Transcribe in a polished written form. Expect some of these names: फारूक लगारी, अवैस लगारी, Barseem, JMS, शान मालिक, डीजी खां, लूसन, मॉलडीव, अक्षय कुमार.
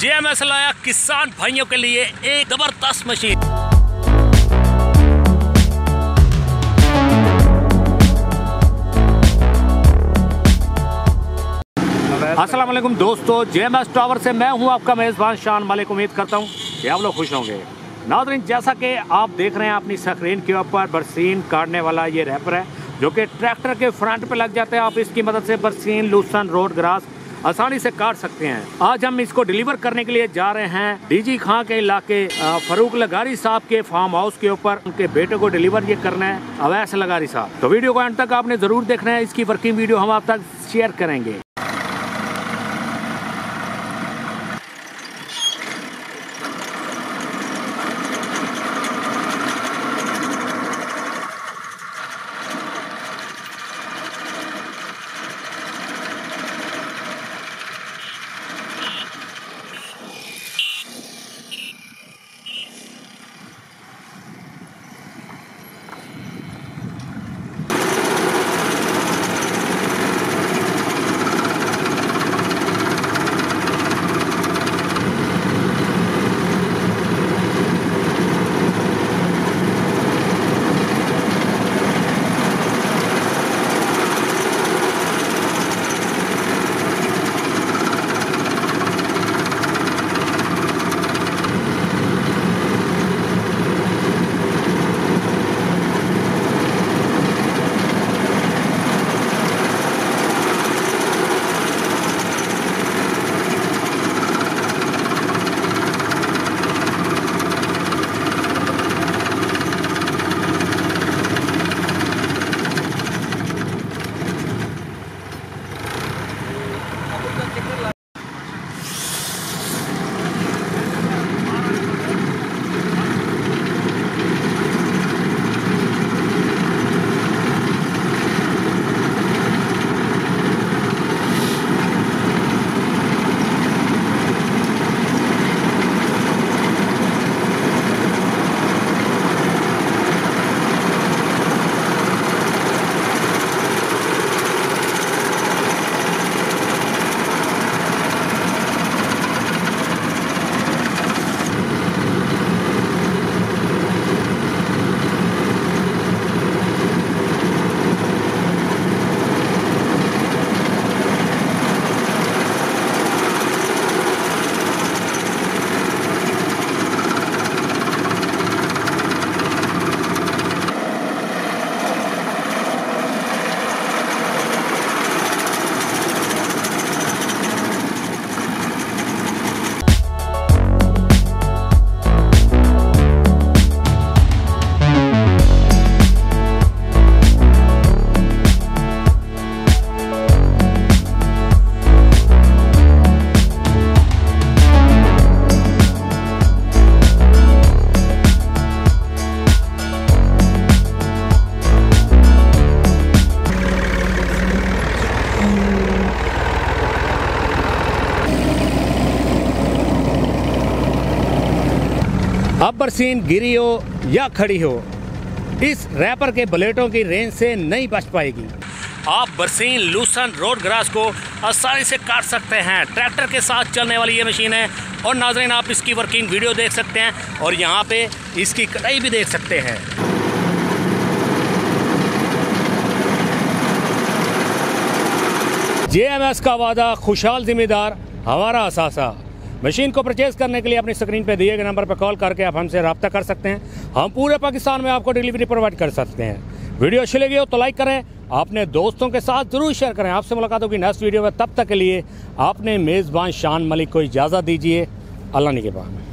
JMS लाया किसान भाइयों के लिए एक जबरदस्त मशीन। अस्सलामुअलैकुम दोस्तों, JMS टावर से मैं हूं आपका मेज़बान शान मालिक। उम्मीद करता हूं कि आप लोग खुश होंगे। नाज़रीन, जैसा कि आप देख रहे हैं अपनी स्क्रीन के ऊपर बरसीन काटने वाला ये रैपर है जो कि ट्रैक्टर के फ्रंट पे लग जाता है। आप इसकी मदद से बरसीन, लूसन, रोड ग्रास आसानी से काट सकते हैं। आज हम इसको डिलीवर करने के लिए जा रहे हैं डीजी खां के इलाके फारूक लगारी साहब के फार्म हाउस के ऊपर। उनके बेटे को डिलीवर ये करना है, अवैस लगारी साहब। तो वीडियो को अंत तक आपने जरूर देखना है। इसकी वर्किंग वीडियो हम आप तक शेयर करेंगे। अब बरसीन गिरी हो या खड़ी हो, इस रैपर के ब्लेडों की रेंज से नहीं बच पाएगी। आप बरसीन, लूसन, रोड ग्रास को आसानी से काट सकते हैं। ट्रैक्टर के साथ चलने वाली ये मशीन है। और नाजरीन, आप इसकी वर्किंग वीडियो देख सकते हैं और यहाँ पे इसकी कटाई भी देख सकते हैं। JMS का वादा, खुशहाल जिम्मेदार हमारा असासा। मशीन को परचेज करने के लिए अपनी स्क्रीन पर दिए गए नंबर पर कॉल करके आप हमसे रब्ता कर सकते हैं। हम पूरे पाकिस्तान में आपको डिलीवरी प्रोवाइड कर सकते हैं। वीडियो अच्छी लगी हो तो लाइक करें, अपने दोस्तों के साथ ज़रूर शेयर करें। आपसे मुलाकात होगी नेक्स्ट वीडियो में। तब तक के लिए आपने मेज़बान शान मलिक को इजाज़त दीजिए। अल्लाह निगहबान।